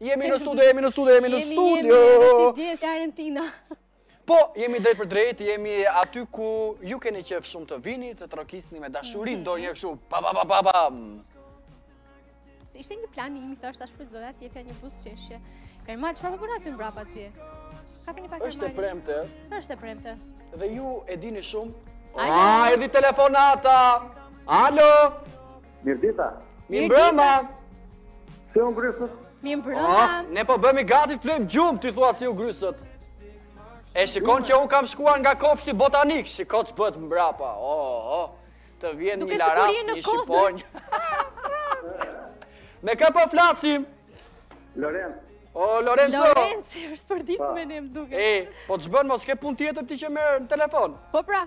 Jemi në studio. Karantina. Po, jemi drejt për drejt, jemi aty ku ju keni qef shumë të vini, të trokisni me dashurin, do një këshu pa pa pa pa pam. Ishte një plan imi, thashtë ta shfrytëzoja atje, pja një bus qeshje. Ermal, çfarë po bën aty mbrapa atje? Kapini pak Ermalin. Është e premte. Dhe ju e dini shumë. A, erdi telefonata. Alo. Mirdita. Mirëmbrëma. Si u ngrysët? Mirëmbrëma. Ne po bëmi gati të flojmë gjumë, ti thua si u ngrysët. E shikon që unë kam shkuar nga kopshti botanik, shikon që bët mbrapa, të vjen një laras, një shiponj. Me ka po flasim? Lorenz. O, Lorenzo. Lorenzi, është për ditë me ne më duke. E, po të shbën, mos ke pun tjetër ti që merë në telefon. Po pra.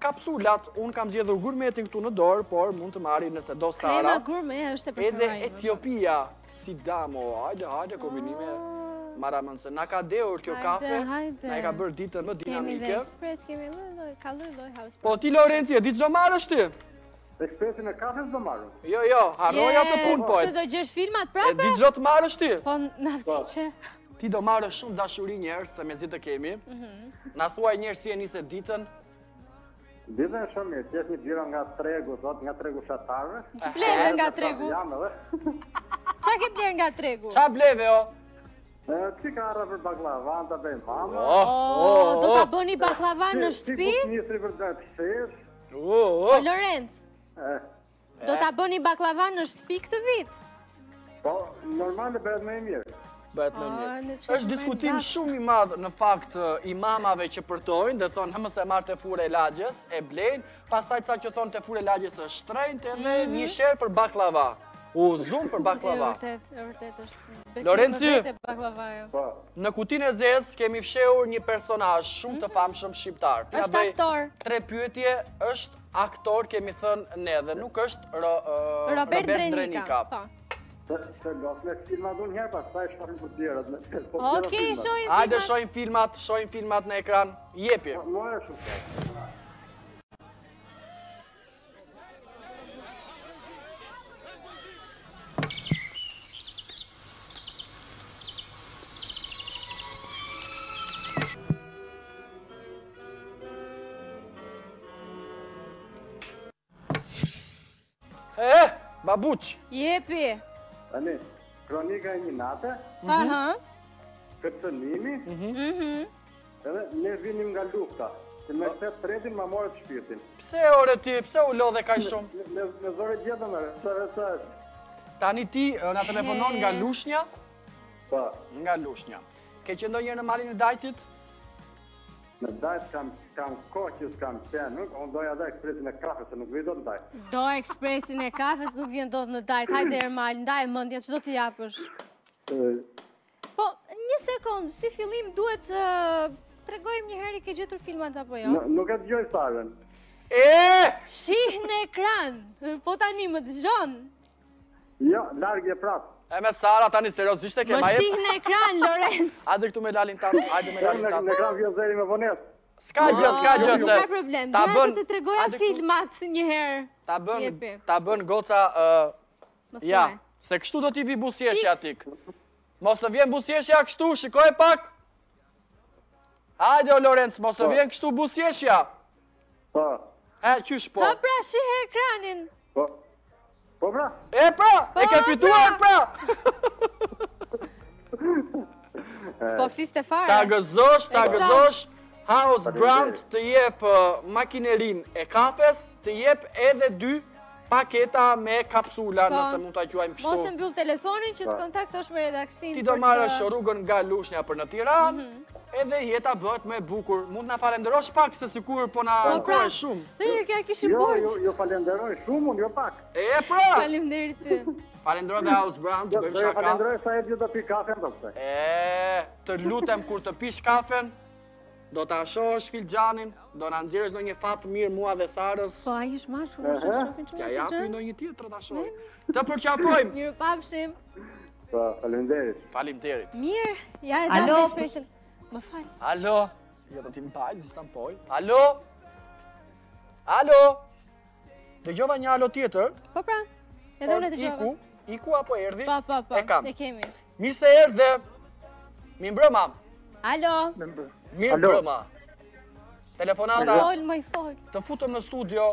kapsulat. Unë kam zgjedhur gurmetin këtu në dorë, por mund të marrin nëse do Sara. Krema gurme është e preferuar. Edhe Etiopia, Sidamo, hajde kombinime. Maramën, se nga ka deur kjo kafe, nga e ka bërë ditën më dinamike. Kemi dhe ekspres, kemi lëlloj, ka lëlloj house. Po ti, Lorenzi, e ditë që do marrë është ti? Ekspresin e kafes do marrë. Jo, haroja të punë pojtë. Se do gjesh filmat prape? E ditë që do të marrë është ti? Po, nafti që... Ti do marrë shumë dashuri njerë, se me zitë të kemi. Nga thuaj njerë si e njëse ditën. Ditën e shumë mirë, qesh një gjira nga tregu, thot nga tregu shatarve. Që qika arra për baklavan të bëjmë mama. Do të bëni baklavan në shtëpi? Njësri për të të shesh. Lorenz, do të bëni baklavan në shtëpi këtë vit? Po, normal e bëhet me e mirë. Është diskutim shumë i madhë në fakt imamave që përtojnë dhe thonë hëmës e marrë të fure lagjes, e blejnë, pasaj sa që thonë të fure lagjes e shtrejnë të edhe një sherë për baklava. U zumë për baklava. E vërtet. Lorenzi, në kutin e zez kemi fshehur një personaj shumë të famshëm shqiptar. Është aktor. Tre pyetje, është aktor kemi thënë ne dhe nuk është Robert Drenika. Se gosme filmat unë herë, pas taj shkafim për djerët. Ok, shojnë filmat. Hajde, shojnë filmat në ekran. Jepi. Mojë shumë. Babuq. Jepi. Ani, kronika e një nate. Kërcënimi. Edhe ne vinim nga lufta. Të me këtë tretin ma morët shpirtin. Pse ore ti, pse u lodhe kaj shumë? Me zore gjetëm e sërësër. Tani ti nga telefonon nga Lushnja. Pa. Nga Lushnja. Ke që ndonjë në malin e dajtit? Në dajt kam koqës, kam qenë, unë doja da ekspresin e kafes, se nuk vi do të dajt. Do ekspresin e kafes, nuk vi ndodhë në dajt. Hajde, Ermal, ndaj e mëndja, që do të japësh? Po, një sekundë, si fillim duhet të regojmë një heri ke gjetur filmat apo jo? Nuk e të gjoj sarën. Shih në ekran, po tani më të gjonë. Jo, largë e prapë. E me Sara tani seriosisht e kema e... Më shih në ekran, Lorenz. Ade këtu me lalin tamë, ajde me lalin tamë. Në ekran kjo zeri me vonet. Ska gjë, se... Ska problem, duha të të regoja filmat njëherë. Ta bën goca... Ja, se kështu do t'i vi busjeshja atik. Mos të vjen busjeshja kështu, shikoj pak. Ajde o Lorenz, mos të vjen kështu busjeshja. Po. E, qysh po. Po pra, shih e ekranin. Po. Po pra? E pra! E ke fituar pra! S'po fliste fare. Ta gëzosh. House Brand të jep makinerin e kafes, të jep edhe 2 paketa me kapsula, nëse mund t'a quajmë kështu. Mos e mbyll telefonin që të kontaktosh me redaksin. Ti do marrësh rrugën nga Lushnja për në Tiranë, edhe jeta bëhet më e bukur. Mund t'na falenderosh pak se sikur po na ankohej shumë. Kjo kishim borxh. Jo, falenderoj shumë, unë jo pak. E pra. Faleminderit ty. Falenderoj dhe House Brand, bëjmë shaka. Falenderoj sa e gjithë do pi kafe. të lutem kur të pish kafen, do të ashosh filxhanin, do na nxjerrësh ndonjë fat mirë mua dhe Sarës. Po ai është më shumë se shofin çunë. Ja japim ndonjë tjetër dashoj. Të përqafojmë. Mirë pafshim. Po, faleminderit. Faleminderit. Mirë, ja e dam ekspresin. Më fal. Alo. Ja do ti mbaj, s'am poj. Alo. Alo. Dëgjova një alo tjetër? Po pra. Edhe unë dëgjova. Iku apo erdhi? Po. E kemi. Mirë se erdhe. Mi mbrëma. Alo. Mirë mbrëma. Telefonata. Fol, më fol. Të futëm në studio.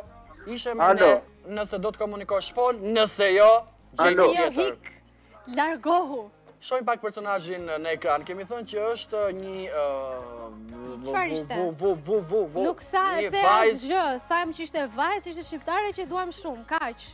Ishe me ne. Nëse do të komunikosh fol, nëse jo, gjej tjetër. Largohu. Shohim pak personazhin në ekran. Kemi thënë që është një çfarë ishte? Nuk sa e the asgjë, sa më që ishte vajzë, ishte shqiptare që duam shumë, kaq.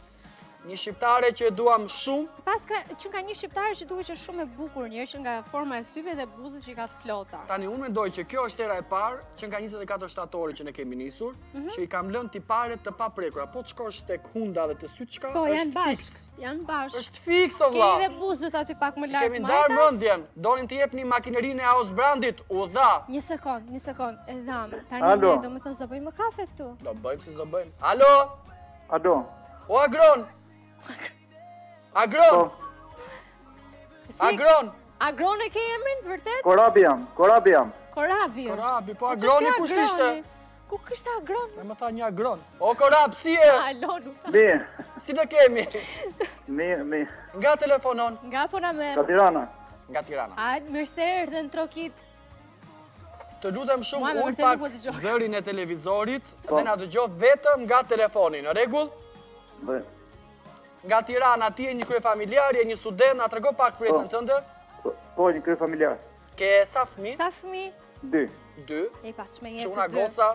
Një shqiptare që duam shumë. Paska që nga një shqiptare që duhet që shumë e bukur njërë, që nga forma e syve dhe buzët që i ka të plota. Tani unë mendoj që kjo është era e parë, që nga 24 shtatori që ne kemi nisur, që i kam lënë tipare të paprekura, po të shkosh tek Hunda dhe të Syçka, është fiks. Janë bashkë. Është fiks o vlla. Kemi dhe buzët aty pak më lartë majtas. Kemi ndarë mendjen. Donim të jepni makinerinë e House Brandit. U dha. Një sekond. E dham. Tani ne domethënë s'do bëjmë kafe këtu. Do bëjmë si s'do bëjmë. Alo. Alo. O Agron. Agron e ke emrin, vërtet? Korabi jam. Korabi, po Agroni kush ishte? Ku kështë Agron? Me më tha një Agron. O Korab, si e? Alo, nuk ta. Mirë. Si të kemi? Mirë. Nga telefonon? Nga Ponamer. Nga Tirana. Ajtë, mirë se erdhe në Trokit. Të lutem shumë unë pak zërin e televizorit dhe na dëgjoj vetëm nga telefoni. Në regull? Dhe. Nga Tirana, ti e një krye familjar, e një student, a trego pak për jetën tënde? Po, një krye familjar. Ke sa fëmi? Dy. E paqme jetë dy. Quna goca?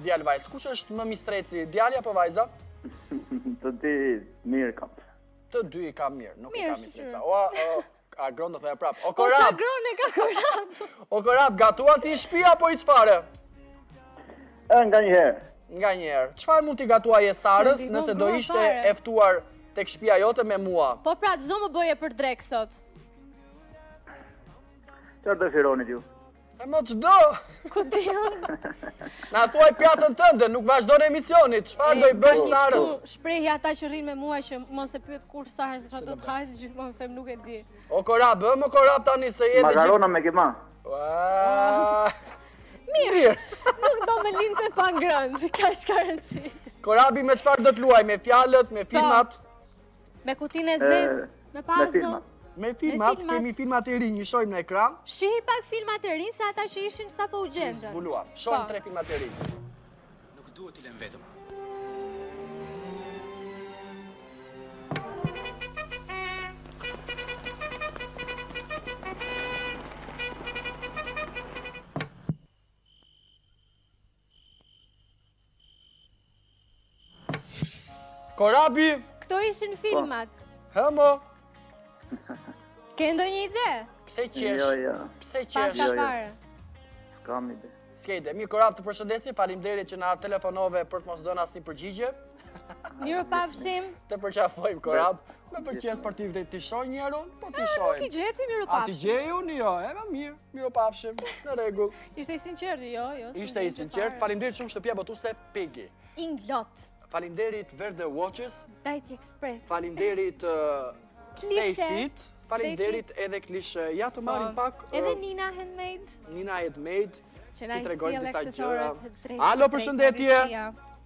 Djalë vajzë. Kush është më mistreci, djalja apo vajza? Të dy mirë kam. Të dy i kam mirë, nuk i kam mistreca. O, Agron do të e prapë. O, Korab! O, Korab, gatuan ti i shpia apo i qfare? Nga njëherë. Qëfar mund t'i gatuaj e Sarës nëse do ishte eftuar të këshpia jote me mua? Po pra, çdo më bëje për drekë sot? Qërë dëshironi t'ju? E mo çdo! Kuti unë? Na thuaj pjatën tënde, nuk vazhdo në emisionit. Qëfar do i bësh Sarës? Shprehja ata që rinë me mua që mos e pyet kur Sarës që do t'haj, si gjithmonë them nuk e di. O Korab tani se jete... Makarona me kima. Mirë, nuk do me linte pa ngrëndë, ka shkarënësi. Korabi, me qëfar do t'luaj? Me fjalët, me filmat? Me kutin e zez, me puzzle? Me filmat, kemi filmat e rinjë, shojmë në ekran. Shihi pak filmat e rinjë, sa ata që ishim sa po u gjendën. Zbuluam, shojmë 3 filmat e rinjë. Nuk duhet t'i lem vetëm. Korabi! Këto ishin filmat. Hemo! Këndo një ide? Pse qesh? S'pasta fare. S'kam ide. S'ke ide. Mi, Korab, të përshëndesim, faleminderit që na telefonove për të mos dhënë asnjë përgjigje. Miru pafshim. Të përqafojmë, Korab. Me përqes sportiv të shoj njerun, po të shojmë. Nuk i gjeti, miru pafshim. A t'i gjeju, jo. E ma mirë, miru pafshim. Në regull. Ishte i sinqertë, jo. Ishte i sinqertë. Faleminderit shumë shtëpia botuse Pegi. Inglot. Faleminderit Verde Watches, Daily Express, faleminderit Klishe, faleminderit edhe Klishe. Ja të marim pak... Edhe Nina Handmade. Që na i sjell aksesorët drejtë. Alo, përshëndetje!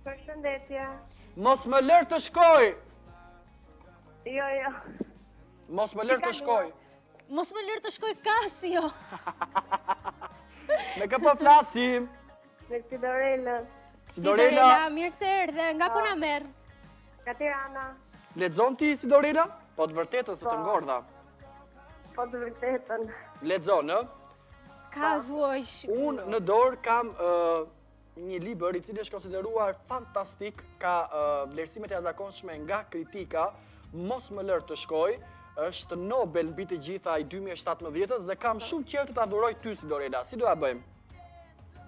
Përshëndetje! Mos më lër të shkoj! Jo. Mos më lër të shkoj kasi, jo! Me këpo flasim! Me këpidorelës. Sidorela, mirë se erdhe, nga Ponamer. Nga Tirana. Lexon ti, Sidorela? Po të vërtetën se të ngordha. Po të vërtetën. Lexon, ë? Ka zhuojsh. Unë në dorë kam një libër i cili është konsideruar fantastik, ka vlerësimet e jashtëzakonshme nga kritika, mos më lër të shkoj, është Nobel mbi të gjitha i 2017-s dhe kam shumë qejf të ta dhuroj ty, Sidorela. Si do ta bëjmë?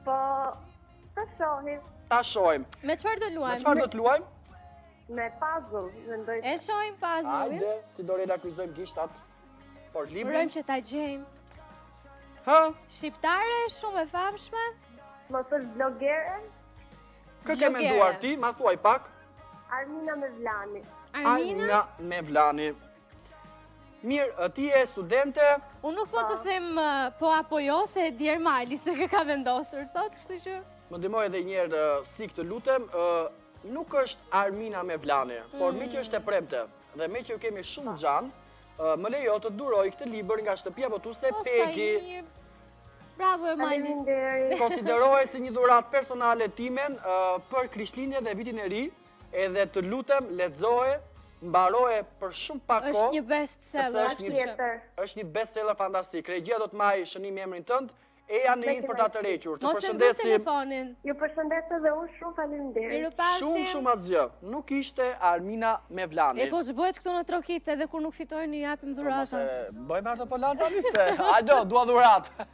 Po, ta shohim. Ta shojmë. Me qëfar do të luajmë? Me puzzle. E shojmë puzzle-in. Ajde, si do reda kryzojmë gishtat. Por librin? Urojmë që ta gjejmë. Ha? Shqiptare, shumë e famshme. Më thësh blogere? Kë ke menduar ti? Ma thuaj pak. Armina Mevlani. Armina Mevlani. Mirë, ti e studente? Unë nuk po të them po apo jo, se e di Ermali se ka vendosur sot, kështu që. Më ndihmoj edhe një herë si këtë lutem, nuk është Armina Mevlani, por me që është e premte dhe me që kemi shumë xhan, më lejo të duroj këtë libër nga shtëpia botuese Pegi. Bravo Ermali. Konsiderohet si një dhuratë personale timen për Krishtlindjen dhe vitin e ri, edhe të lutem lexoje. Mbaroje për shumë pak kohë. Është një bestseller, është një bestseller fantastik. Regjia do të marrë shënim emrin tënd, Eja në IN për ta tërhequr. Të përshëndesim. Ju përshëndes edhe unë, shumë faleminderit. Shumë shumë asgjë. Nuk ishte Armina Mevlani. E po ç'bëhet këtu në Trokit edhe kur nuk fitojnë i japim dhuratën. Bëjmë artopolan tani se. Alo, dua dhuratë.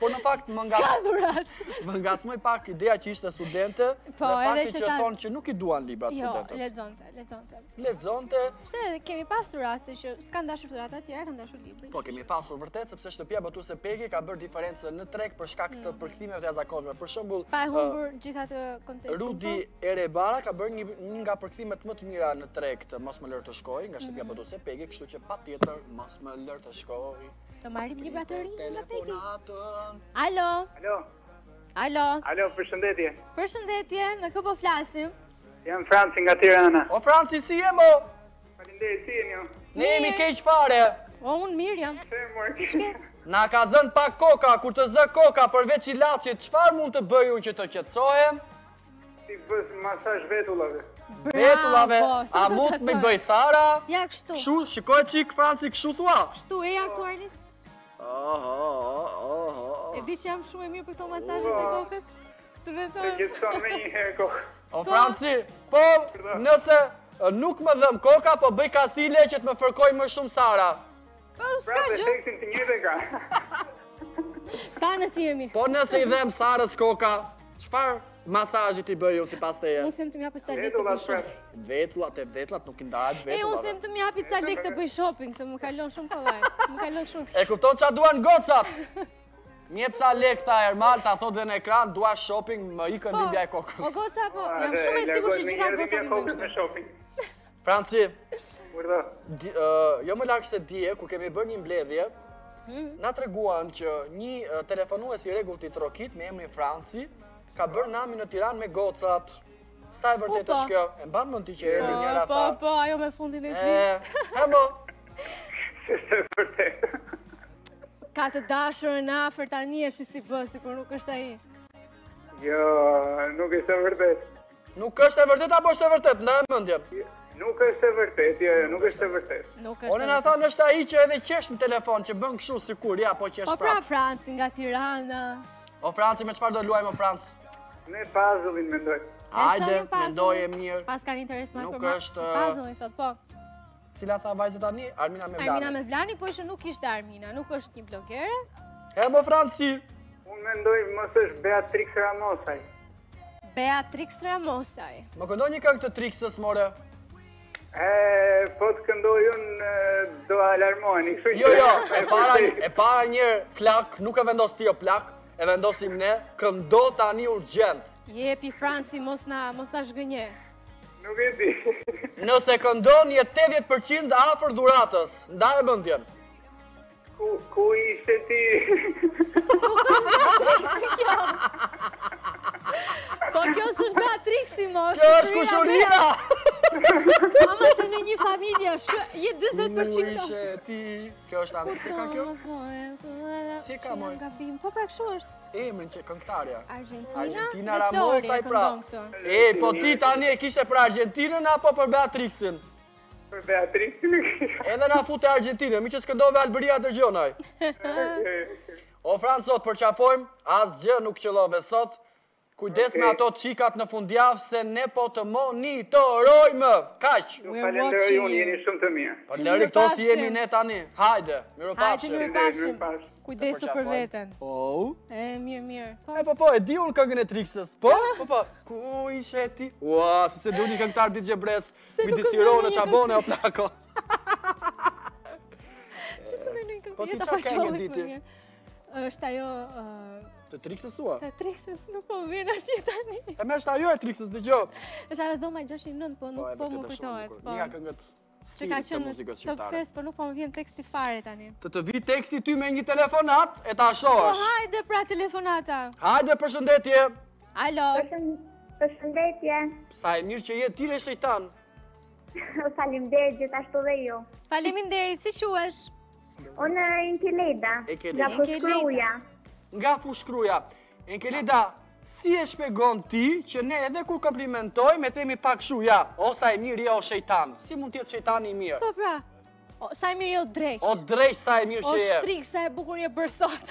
Por në fakt më nga dhuratë. Më ngacmoi pak ideja që ishte studente, po edhe që thonë që nuk I duan librat studentët. Jo, lexonte. Pse kemi pasur raste që s'kan dashur dhuratë të tjera, kanë dashur libra. Po kemi pasur vërtet sepse shtëpia botuese Pegi ka bërë diferencë në treg për shkak të përkthimeve të jashtëzakonshme. Për shembull, pa e humbur gjithë atë kontekstin. Rudi Erebara ka bërë një nga përkthimet më të mira në treg të Mos më lër të shkoj nga shtëpia botuese Pegi, kështu që patjetër mos më lër të shkoj. Do marrim libra të rinj nga Pegi. Alo. Alo. Alo. Alo, përshëndetje. Përshëndetje, me kë po flasim? Jam Franci nga Tirana. O Franci, si je mo? Faleminderit, si jeni ju? Ne jemi keq fare. O un mirë jam. Na ka zënë pak koka, kur të zë koka përveç ilaçit, çfarë mund të bëj unë që të qetësohem? Ti bësh masazh vetullave. Vetullave, a mund më bëj Sara? Ja kështu. Kështu, shikoj çik Franci kështu thua. Kështu e aktualisht. E di që jam shumë e mirë për këto masazhe të kokës. Të vetëm. Të gjithson me një herë kokë. O Franci, po, nëse nuk më dhëm koka, po bëj kastile që të më fërkoj më shumë Sara. Prapë efektin të njëjtë ka. Ta në t'jemi. Po nëse I dhem Sarës koka, çfarë masazhi t'i bëj ju sipas teje? Unë them të më japi ca lekë të bëj shopping. Vetullat nuk I ndahet vetullat. E unë them të më japi ca lekë të bëj shopping, se më kalon shumë kollaj. Më kalon shumë. E kupton ç'a duan gocat? Më jep ca lekë tha Ermal, ta thot dhe në ekran, dua shopping, më ikën dhimbja e kokës. Po goca po, jam shumë e sigurt se gjitha gocat më duan shopping. Franci, jo më larkë se dje, kur kemi bërë një mbledhje, na treguan që një telefonues I rregullt I Trokit me emrin Franci ka bërë nami në Tiranë me gocat. Sa e vërtetë është kjo? E mban mend ti që erdhi njëra tha? Po, ajo me fundin e zi. Hamo. Është e vërtetë. Ka të dashurën afër tani është si bë, sikur nuk është ai. Jo, nuk është e vërtetë. Nuk është e vërtetë apo është e vërtetë? Na e mendjen. Nuk është e vërtet, nuk është e vërtet. Unë në thanë është ai që edhe qesh në telefon, që bën këshu si kur, ja, po qesh prap. Po pra Franci nga Tirana. O Franci, me çfarë do luajmë o Franci? Me puzzle-in mendoj. Hajde, mendojem mirë. Pas kanë interes më për puzzle-in sot, po. Cila tha vajza tani? Armina Mevlani. Armina Mevlani, po ishte nuk ishte Armina, nuk është një blogere. E mo Franci. Unë mendoj mos është Beatrix Ramosaj. Beatrix Ramosaj. Më këndoj një këngë të Trixës, more. Po të këndoj unë do alarmojnë. Jo, e para njërë plak, nuk e vendos ti o plak, e vendosim ne, këndo tani urgjent. Jepi Franci, mos na shgënje. Nuk e di. Nëse këndo një 80% afer dhuratës, nda e bëndjen. Ku ishte ti? Ku këndo të ishte kjo? Po kjo s'është Beatrixi, mosh. Kjo është kushurira! Ama se në një familje, je 20%. Ku ishe ti? Kjo është anë, si ka kjo? Si ka mojë? Po pra këshu është. E, më në që këngtarja. Argentina dhe Flori e këndon këto. E, po ti tani e kishte për Argentinën apo për Beatrixin? Për Beatrixin e kishte. Edhe na fute Argentinën, mi që s'këndove Alberia dërgjonaj. O Francë, sot përqafojmë, asgjë nuk qëllove sot. Kujdes me ato qikat në fundjavë, se ne po të monitorojmë. Kaq! Nuk falenderoj unë, jeni shumë të mirë. Për lëri këto si jemi ne tani. Hajde, mirupafshim. Hajde, mirupafshim. Kujdes të për veten. Po? Mirë. E po, e di unë këngën e Trixës. Po. Ku ishe ti? Ua, se se du një këngëtar ditë gjebres. Mi disirone, qabone, o plako. Pse të këndoj një Po ti çka ke një ditë? Është ajo të triksës tua? Të triksës nuk po vjen asnjë tani. E më është ajo e triksës dëgjoj. Është ajo dhoma 609, po nuk po më kujtohet. Po. Nga këngët që ka qenë Top Fest, po nuk po më vjen teksti fare tani. Të vi teksti ty me një telefonat e ta shohësh. Po hajde pra telefonata. Hajde përshëndetje. Alo. Përshëndetje. Sa e mirë që je ti shejtan. Faleminderit gjithashtu dhe ju. Faleminderit, si quhesh? Unë Enkeleda, nga Fushkruaja. Nga Fushkruaja. Enkeleda, si e shpjegon ti që ne edhe kur komplimentojmë e themi pak shuja, o sa e mirë o shejtan. Si mund të jetë shejtani i mirë? Po pra. Sa e mirë o drejt. O drejt sa e mirë që je. O shtrik sa e bukur je bërë sot.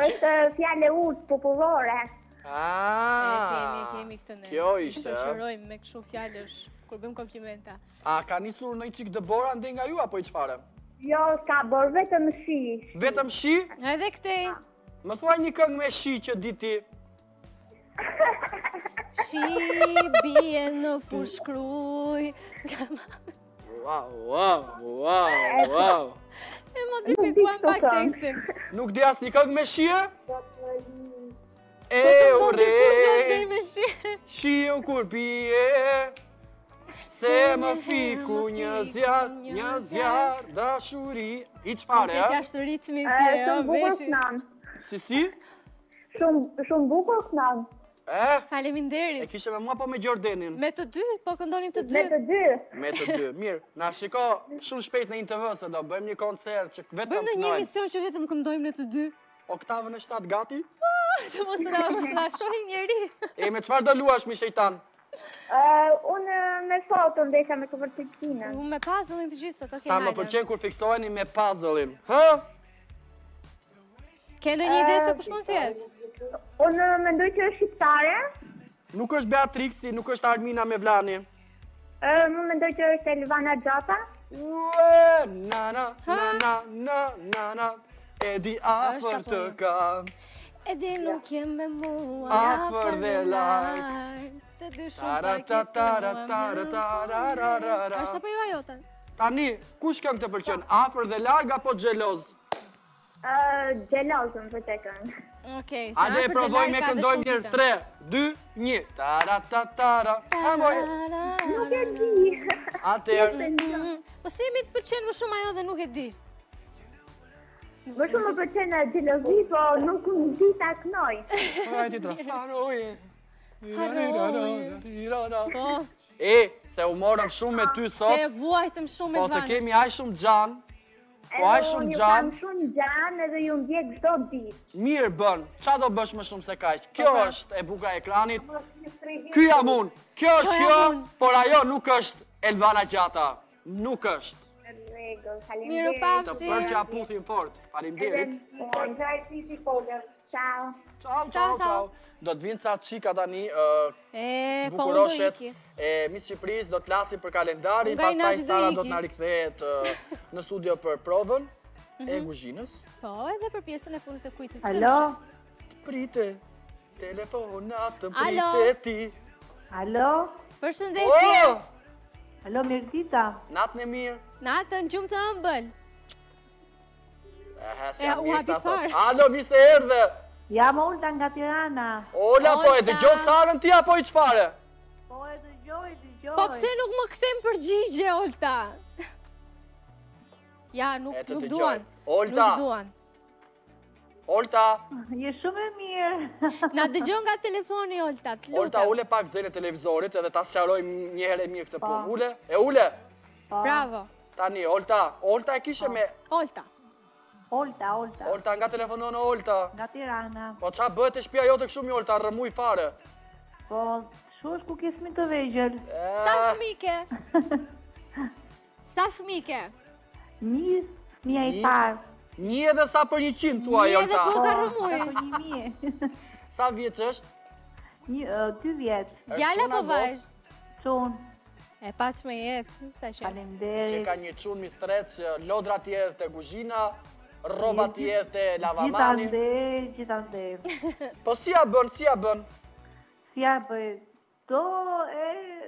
Është fjalë urt popullore. Ah. Kemi këtë ne. Kjo ishte. Shoqërojmë me kështu fjalësh. Kur bëjmë komplimenta. A ka nisur ndonjë çik dëbora ndaj nga ju apo i çfarë? Jo, ka bër vetëm shi. Vetëm shi? Edhe këtej. Më thuaj një këngë me shi që di ti. Shi bie në Fushkruaj. Wow, wow, wow, wow. E modifikuam pak tekstin. Nuk di as një këngë me shi? E ure. Shi un kur bie. Se më fiku një zjarë, dashuri. I qëpare, e? Këtë jashtë ritmi të e, shumë bukur kënan. Si, si? Shumë bukur kënan. E? Faleminderit. E kishe me mua po me Gjordenin. Me të dy, po këndonim të dy. Me të dy. Me të dy, mirë. Na shiko shumë shpejt në IN TV, se do bëjmë një koncert që vetëm këndojmë. Bëjmë në një emision që vetëm këndojmë në të dy. Oktavën e 7 gati? Të mos të na shohin njeri. E, me qëfar do luash, mi shejtan? Unë me foton dhe isha me këpër të kinën. Unë me puzzle-in të gjithë, të sa më përqenë kur fiksoheni me puzzle-in. Hë? Kende një ide se kush mund të jetë? Unë mendoj që është shqiptare. Nuk është Beatrixi, nuk është Armina Mevlani. Unë mendoj që është Elvana Gjata. Ueee, na na na na na na na. E di afër të kam. E di nuk jem me mua afër dhe lajk. Ashtë apo ju ajote? Tani, kush këmë të përqen? Afër dhe larg apo gjeloz? Gjelozën për të kënë. Okej, se afër dhe larg ka dhe shumë të. Ade e provoj me këndoj mirë 3, 2, 1. Tara, amoj. Nuk e di. Atër. Po si mi të përqen më shumë ajo dhe nuk e di? Më shumë më përqen gjelozi, po nuk më di të aknoj. Hajti tra. Haroje. E, se u morëm shumë me ty sot. Se vuajtëm shumë me vanë. Po të kemi aj shumë gjanë. Po aj shumë gjanë. Edhe ju kam shumë gjanë edhe ju ndjek çdo ditë. Mirë bën, qa do bësh më shumë se kaq? Kjo është e buka ekranit. Ky jam unë. Kjo është kjo, por ajo nuk është Elvana Gjata. Nuk është. Miru papshi. Të përqa puthin fort. Faleminderit. Ciao. Ciao, ciao, ciao. Do të vinë ca qika tani bukuroshet e Miss Shqipërisë, do të lasin për kalendarin, pastaj Sara do të na rikthehet në studio për provën e kuzhinës. Po, edhe për pjesën e fundit të kuicit. Alo? Të prite, telefonat të prite ti. Alo? Përshëndetje. Alo, mirë dita. Natën e mirë. Natën, gjumë të ëmbël. E, u hapit farë. Alo, mi se erdhe. Jam Olda nga Tirana. Olda, po e dëgjoj Sarën ti apo i çfarë? Po e dëgjoj, dëgjoj. Po pse nuk më kthem përgjigje, Olda? Ja, nuk duan. Olda. Nuk duan. Olda. Je shumë e mirë. Na dëgjon nga telefoni, Olda, t'lutem. Olda, ule pak zënë e televizorit edhe ta sqaroj një herë mirë këtë punë. Ule? E ule? Bravo. Tani, Olda. Olda e kishe me... Olda. Olta. Olta, nga telefonon Olta. Nga Tirana. Po qa bëhet e shpia jote këshu mi Olta, rëmuj fare. Po, shu është ku kismi të vejgjel. Sa fëmike? Një e parë. Një edhe sa për 100 tua, Olta. Një edhe ku ka rëmuj. Sa për 100. Sa vjeç është? 2 vjeç. Djala po vajz? Qun. E pac me jetë, sa shef. Falemderit. Që ka një qun mistrec, lodra tjedhë të kuzhina. Roba tjerë të lavamani. Gjithande. Po si a bën? Si a bën, do e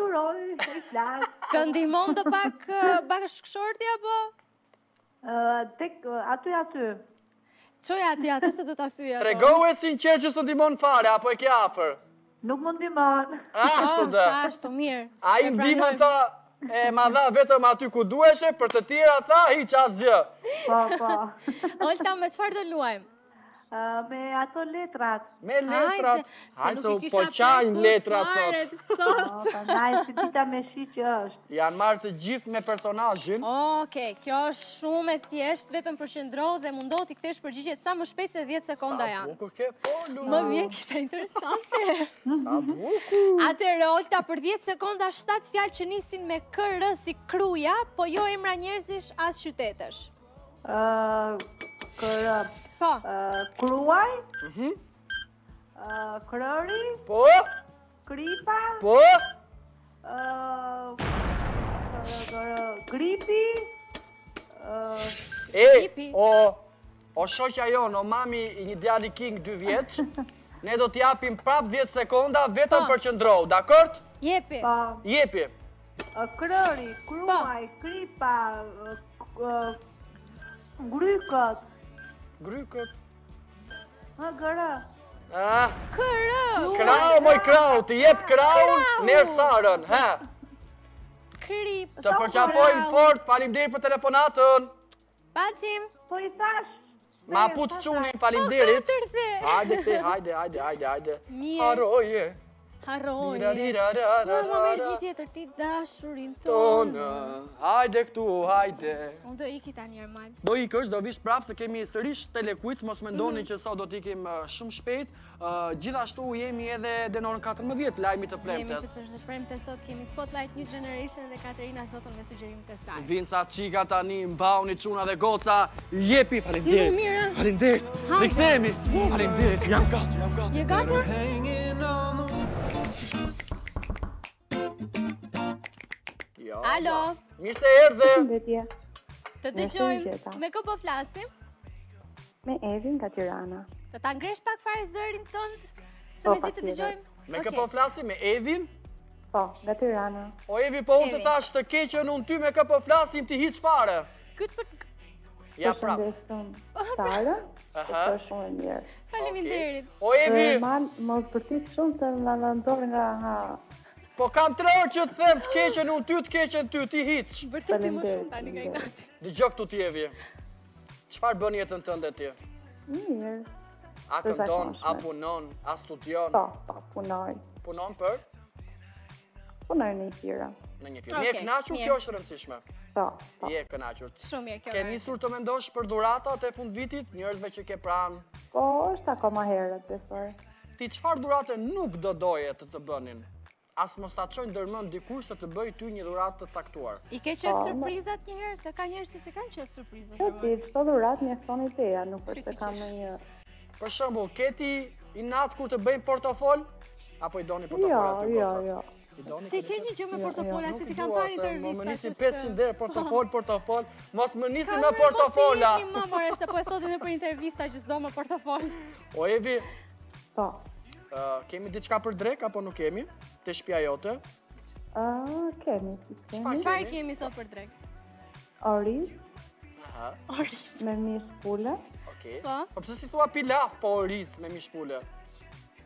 duroj, e flasë. Të ndihmon të pak bashkëshorti, apo? Tek aty. Çoja aty se do ta syja. Tregoje sinqer që s'u ndihmon fare apo e ke afër? Nuk më ndihmon. Ashtu do. Ashtu mirë. Ai ndihmon tha E ma dha vetëm aty ku duheshe, për të tjera tha hiç asgjë. Po, po. Olta, me çfarë do luajmë? Me ato letrat. Me letrat. Ai so po çajin letrat sot. Po, prandaj si dita me shi që është. Janë marrë të gjithë me personazhin. Okej, kjo është shumë e thjeshtë, vetëm përqendro dhe mundo ti kthesh përgjigjet sa më shpejt se 10 sekonda janë. Sa bukur ke, po, luaj. Më vjen kishte interesante. Sa bukur. Atëherë Olta për 10 sekonda 7 fjalë që nisin me kr si kruja, po jo emra njerëzish as qytetesh. Kr. Po. Kruaj. Krori. Po. Kripa. Po. Gripi. E, o shoqja jonë, o mami I një djali King 2 vjeç, ne do t'japim prap 10 sekonda vetëm për qëndrou, dakord? Jepi. Jepi. Krori, kruaj, kripa, grykët. Grykët. Gara. Kërë. Krau, moj krau, t'i jep kraun, nërë sarën. Krip. Të përqapojmë fort, faleminderit për telefonatën. Pacim. Po I thash. Ma put qunin, faleminderit. Hajde, hajde. Mirë. Haroje. Haroje. Në moment një tjetër ti dashurin tonë. Hajde këtu, hajde. Unë do iki ta njerë malë. Do iki është, do vish prapë se kemi sërish telekuic, mos me ndoni që sot do t'ikim shumë shpejt. Gjithashtu jemi edhe denorën 14, lajmi të premtes. Jemi së është të premtes sot, kemi Spotlight, New Generation dhe Katerina Zoto me sugjerim të staj. Vinca, qika, tani, mbauni, quna dhe goca, jepi, falimderit. Falimderit, dhe këthemi, falimderit, jam gatur. Alo. Mirë se erdhe. Të të gjojmë. Me kë po flasim? Me Evin nga Tirana. Të ta ngresh pak fare zërin tonë, se me zi të të gjojmë. Me kë po flasim? Me Evin? Po, nga Tirana. O Evi, po unë të thash të keqen unë ty me kë po flasim ti hiç fare. Këtë për... Ja prap. Tare, të shumë e mirë. Faleminderit. O Evi... Më përtit shumë të në nëndoj nga... Po kam 3 orë që të them, të keqen unë ty, të keqen ty, ti hiq. Bërti ti më shumë tani nga I gati. Dhe gjë këtu ti Evi, qëfar bën jetën tënde ti? Mirë. A këndon, a punon, a studion? Po, punoj. Punon për? Punoj në një firë. Në një firë. Je kënaqur, kjo është rëndësishme. Po. Je kënaqur. Shumë je kënaqur. Ke nisur të mendosh për dhuratat e fund vitit, njerëzve që ke pranë? Po, është akoma herët besoj. Ti çfarë dhurate nuk do doje të bënin? As mos ta çojnë ndërmend dikush se të bëj ty një dhuratë të caktuar. I ke qef surprizat një herë, se ka njerëz që se kanë qef surprizat. Po ti, çdo dhuratë mjafton ideja, nuk përse kam ndonjë. Për shembull, ke ti inat kur të bëjmë portofol apo I doni portofolat të gocat? Jo. Ti ke një gjë me portofolat, se ti kam parë intervista. Më nisi 500 herë portofol, mos më nisi me portofola. Ka më more se po e thotin për intervista që s'do më portofol. O Evi. Po. Kemi diçka për drek, apo nuk kemi? Te shpia jote? Kemi. Çfarë kemi sot për drek? Oris. Oris. Me mish pule. Okej. Po pse si thua pilaf, po oris me mish pule?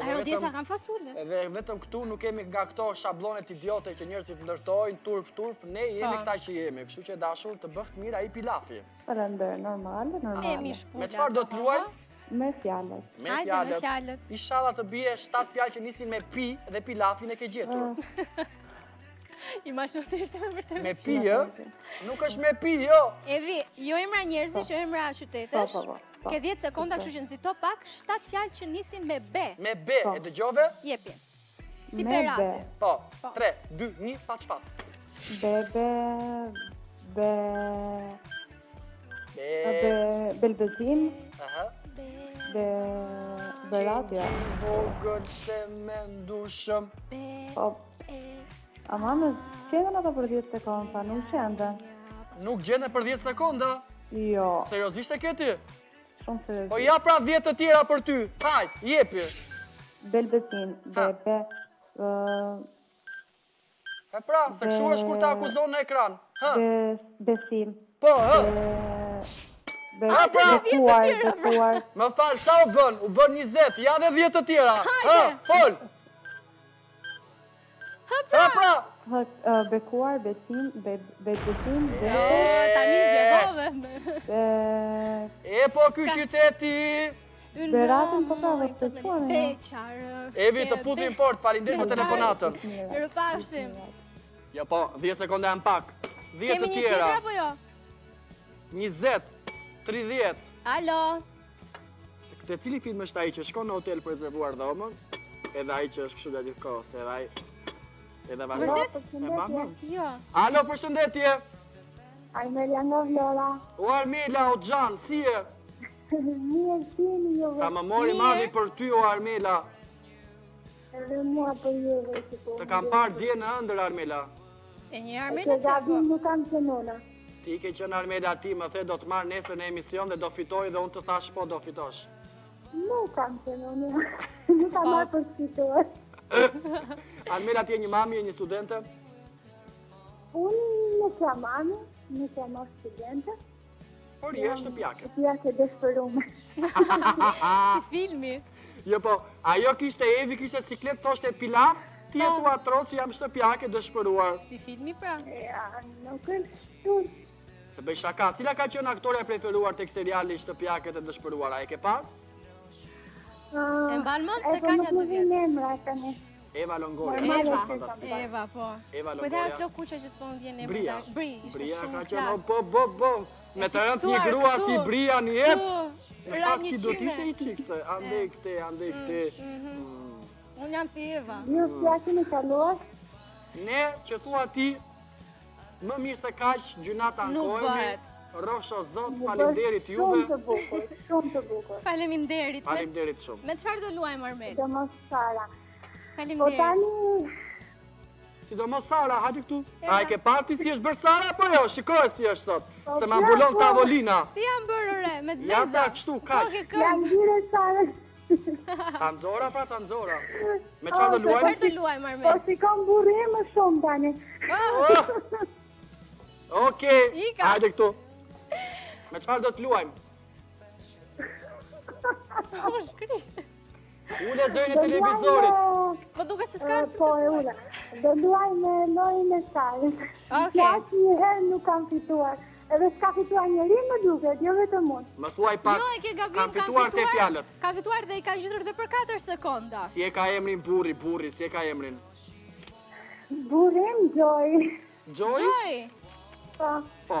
Ajo djesa kanë fasule. Edhe vetëm këtu nuk kemi nga këto shablonet idiote që njerëzit ndërtojnë, turp, ne jemi këta që jemi. Kështu që dashur të bëft mira I pilafi. Përëndër, normal. Me mish pula. Me qëfar do t'luaj? Me fjallet. Hajde me fjallet. Inshallah të bie 7 fjallë që nisin me pi dhe pilafin e ke gjetur. Ima shumë të ishte me vërte me pi. Me pi, nuk është me pi, jo. Evi, jo emra njerëzish, jo emra qytetesh. Ke 10 sekonda kështu që nëzito pak, 7 fjallë që nisin me B. Me B, e dë gjove? Jepi. Si berate. Po, 3, 2, 1, pat shpat. Belbezim. Beratja. Vogël se mendushëm. Po. Ama më qendën ata për 10 sekonda, nuk qendën. Nuk gjene për 10 sekonda? Jo. Seriozisht e ke ti? Shumë seriozisht. Po ja pra 10 të tjera për ty. Hajt, jepi. Belbesin, bebe. E pra, se kështu është kur ta akuzon në ekran. Besim. Po, A pra, betuar. Më falë, sa u bën? U bën 20, ja dhe 10 të tjera. Fol. A pra. Bekuar, besim, besim, tani zgjedove. E po ky qyteti. Beratën po prave të tuarën. Evi, të putim fort, falinderit për telefonatën. Ju pafshim. Ja po, 10 sekonda janë pak. 10 të tjera. 20, 30. Alo. Se këtë cili film është ai që shkon në hotel për rezervuar dhomën, edhe ai që është kështu gjatë kohës, edhe ai edhe vazhdon. Alo, përshëndetje. Armina Mevlani. U Armila o Xhan, si je? Sa më mori madhi për ty o Armila. Të kam parë dje në ëndër Armila. E një Armila të po. Nuk kam qenona. Ti ke qenë Armila ti më the do të marrë nesër në emision dhe do fitoj dhe unë të thash po do fitosh. Nuk kam qenona. Nuk kam marrë për fitoj. Armila ti e një mami e një studente? Unë nuk jam mami, nuk jam studente. Por je shtëpjake. Shtëpjake dëshpërume. Si filmi. Jo po, ajo kishte Evi, kishte siklet, toshte pilaf, ti e thua trotë që jam shtëpjake dëshpëruar. Si filmi pra? Ja, nuk është shtu. Se bëj shaka, cila ka qenë aktoria preferuar tek seriali Shtëpjake të dëshpëruara? E ke parë? E mban mend se ka një 2 vjet. Eva Longoria. Eva, po. Eva Longoria. Po dhe aflo kuqe që s'po më vjen emri. Bri. Bria ka qenë bo. Me të rëndë një grua si Bria një jetë. Në pak ti do t'ishe I qikëse. Andej këte. Unë jam si Eva. Një fjaki në kaluar? Ne që thua ti, më mirë se kaqë gjunat ankojme. Rosho Zot, falimderit juve. Shumë të bukur. Falimderit shumë. Me qëfar do luaj mërmejt? Sidomos Sara. Falimderit. Po tani... Sidomos Sara, hajde këtu. A e ke parti si është bërë Sara, apo jo? Shikoj si është sot. Se më ambulon tavolina. Si janë bërë re, me të zeza. Janë da kështu, kaq. Janë gjire Sara. Tanzora pra Tanzora. Me qarë dhe luaj? Me qarë dhe luaj, Marme? Po si kam burri më shumë, tani. Oke, hajde këtu. Me qarë do të luajmë? Po shkri. Ule zërin e televizorit. Po duke se s'ka... Po e ule. Do duaj me lojnë e sajnë. Latë një herë nuk kam fituar. Edhe s'ka fituar njëri më duke, jo vetëm unë. Më thuaj pak, kam fituar te fjalët. Kam fituar dhe I ka gjithër dhe për 4 sekonda. Si e ka emrin burri, si e ka emrin? Burrim, Gjoj. Gjoj? Po.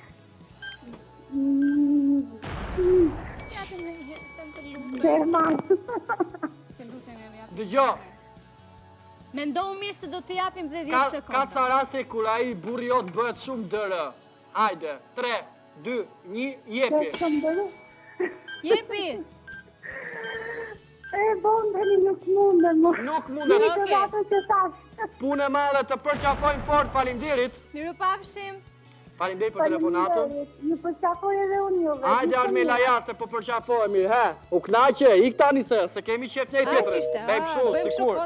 derman. Dëgjo. Mendohu mirë se do t'i japim dhe 10 sekonda. Ka ca raste kura I burriot bëhet shumë dërë. Hajde, 3, 2, 1, jepi. Dhe shumë dërë? Jepi! E, bondeni nuk mundem. Nuk mundem, oke. Një të datë që tash. Pune madhe të përqafojnë fort, falimderit. Miru papshim. Falimderit për telefonatën. Një përqafojnë edhe unë juve. Hajde, Armila, ja, se po përqafojnë mirë, he. U knaqe, ik tani se kemi qef një tjetëri. Bëjmë shu, sikur.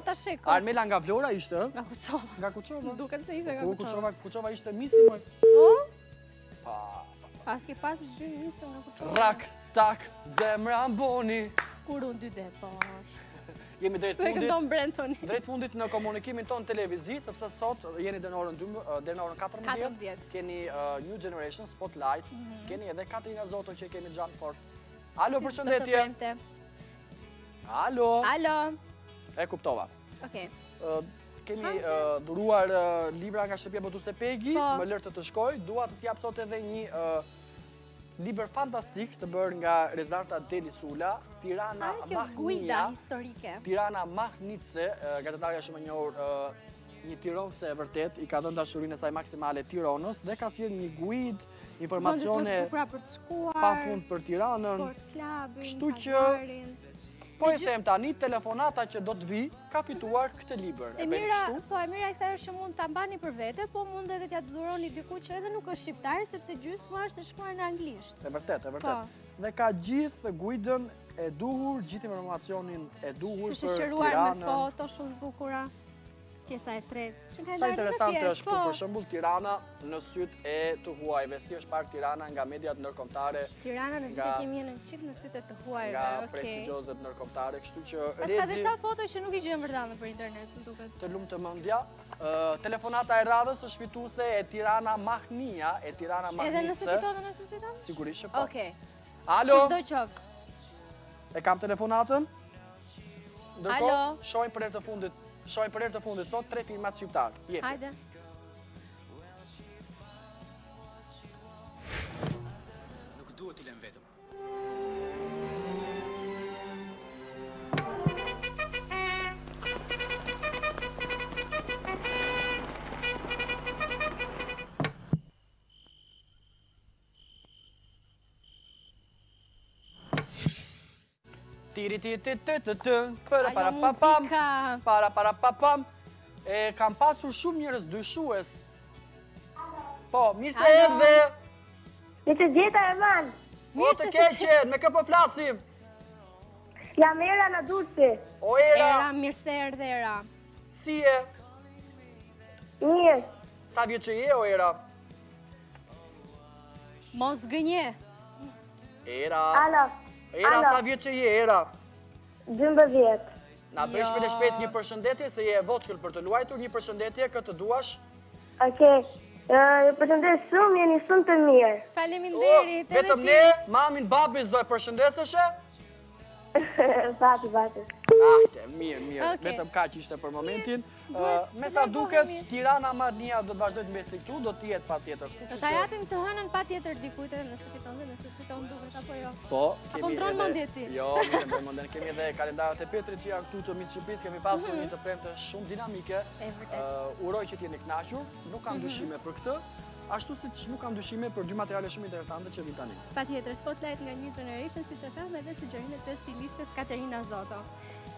Armila nga Vlora ishte, he? Nga Kucova. Nga Kucova? Duket se ishte nga Kucova. Kucova ishte misi, moj. O? Paske pas dy ishte nga Kucova. Rak, tak, zemra mboni. Kur unë dy dhe pash. Jemi drejt fundit në komunikimin tonë televizi, sepse sot jeni dhe në orën 14, keni New Generation Spotlight, keni edhe Katerina Zoto që kemi gjanë fort. Alo, përshëndetje. Alo. E kuptova. Okej. Kemi dhuruar libra nga shtëpia botuese Pegi, më lër të shkoj, dua të t'jap sot edhe një libër fantastik të bërë nga Rezarta Denisula, Tirana Mania, historike. Tirana Magnice, gazetarja shumë e njohur, një tironse e vërtet, I ka dhënë dashurinë e saj maksimale Tiranës dhe ka sjellë një guidë, informacione pafund për Tiranën, sport klubin, kështu që po e them tani telefonata që do të vi ka fituar këtë libër. E mira kësaj është që mund ta mbani për vete, po mund edhe t'ja dhuroni dikujt që edhe nuk është shqiptar, sepse gjysma është e shkruar në anglisht. E vërtet. Dhe ka gjithë guidën e duhur, gjithë informacionin e duhur për Tiranën. Është shëruar me foto shumë të bukura. Pjesa e tretë. Sa interesante është këtu për shembull Tirana në sytë e të huajve, si është parë Tirana nga mediat ndërkombëtare. Tirana në vizitim jeni çik në sytë e të huajve, okay. Nga prestigjozët ndërkombëtare, kështu që rezi. Ka disa foto që nuk I gjejmë vërtetën për internet, më duket. Të lumt të mendja, telefonata e radhës është fituese e Tirana Magnia, e Tirana Magnice. Edhe nëse fiton apo nëse fiton? Sigurisht që po. Okej. Alo. Çdo çoft. E kam telefonatën? Alo. Shohim për herë të fundit. Shojnë për herë të fundit sot 3 filmat shqiptar. Hajde. Nuk duhet I lëm vetëm. Para Kam pasur shumë njerëz dyshues. Po, mirë se erdhe. Mirë se gjeta Ermal. Mirë se keqe, me kë po flasim? Jam Era në Durrësi. O Era. Era, mirë se erdhe Era. Si je? Mirë. Sa vjeç je o Era? Mos gënje. Era. Alo. Era, sa vjeç je, Era? 12. Na bëj shpejt një përshëndetje se je e voçkël për të luajtur, një përshëndetje që të duash. Okej. Ju përshëndes shumë, jeni shumë të mirë. Faleminderit. Vetëm ne, mamin, babin do e përshëndeseshe? Bati. Mirë. Vetëm kaq ishte për momentin. Me sa duket Tirana Mania do të vazhdojë të mbesi këtu, do të jetë patjetër. Do ta japim të hënën patjetër dikujt edhe nëse fiton dhe nëse s'fiton duket apo jo. Po, kemi. Kontrollon mendjen ti. Jo, mirë, do mendon kemi edhe kalendarët e Petrit që janë këtu të Mitshpis, kemi pasur një të premte shumë dinamike. Uroj që të jeni kënaqur, nuk kam dyshime për këtë. Ashtu si që nuk kam dyshime për dy materiale shumë interesante që vinë tani. Patjetër, Spotlight nga New Generation, siç e thamë edhe sugjerimet e stilistes Katerina Zoto.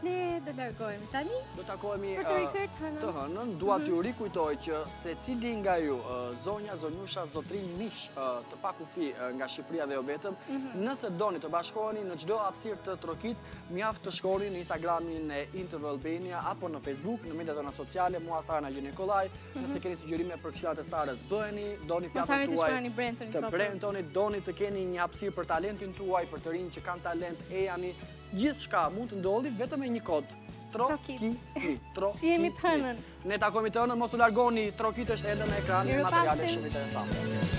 Ne do largohemi tani. Do takohemi të hënën. Dua t'ju rikujtoj që secili nga ju, zonja, zonjusha, zotrin, miq të pakufi nga Shqipëria dhe jo vetëm, nëse doni të bashkoheni në çdo hapësirë të Trokit, mjaft të shkoni në Instagramin e IN TV Albania apo në Facebook, në mediat tona sociale, mua Sara Gjenikolaj, nëse keni sugjerime për këshillat e Sarës, bëheni. Doni fjalët tuaja të Brentonit, doni të keni një hapësirë për talentin tuaj, për të rinj që kanë talent, e jani gjithçka mund të ndodhi vetëm me një kod. Trokit. Si jemi të hënën. Ne takojmë të hënën, mos u largoni, Trokit është ende në ekran, materiale shumë interesante.